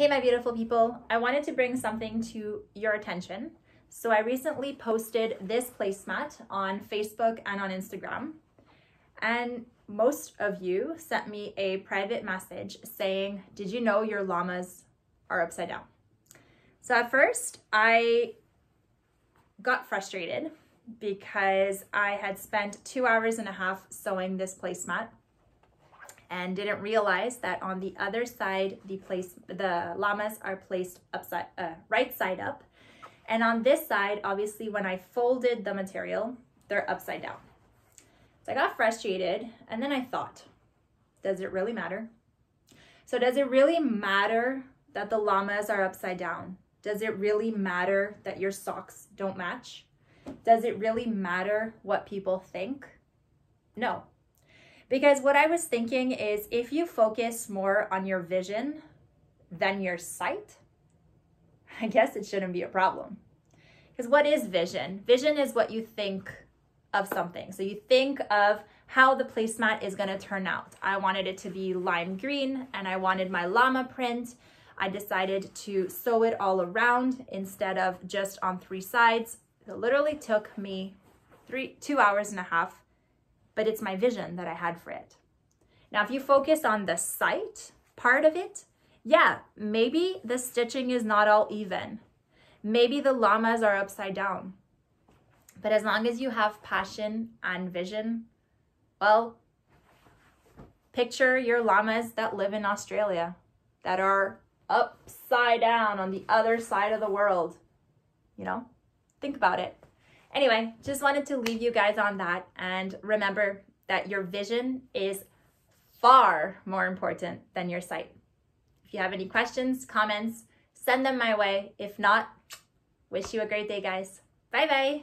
Hey my beautiful people, I wanted to bring something to your attention. So I recently posted this placemat on Facebook and on Instagram, and most of you sent me a private message saying, did you know your llamas are upside down? So at first I got frustrated because I had spent 2.5 hours sewing this placemat and didn't realize that on the other side, the llamas are placed upside, right side up. And on this side, obviously when I folded the material, they're upside down. So I got frustrated and then I thought, does it really matter? So does it really matter that the llamas are upside down? Does it really matter that your socks don't match? Does it really matter what people think? No. Because what I was thinking is if you focus more on your vision than your sight, I guess it shouldn't be a problem. Because what is vision? Vision is what you think of something. So you think of how the placemat is going to turn out. I wanted it to be lime green and I wanted my llama print. I decided to sew it all around instead of just on three sides. It literally took me 2.5 hours. But it's my vision that I had for it. Now, if you focus on the sight part of it, yeah, maybe the stitching is not all even. Maybe the llamas are upside down. But as long as you have passion and vision, well, picture your llamas that live in Australia that are upside down on the other side of the world. You know, think about it. Anyway, just wanted to leave you guys on that, and remember that your vision is far more important than your sight. If you have any questions, comments, send them my way. If not, wish you a great day, guys. Bye-bye.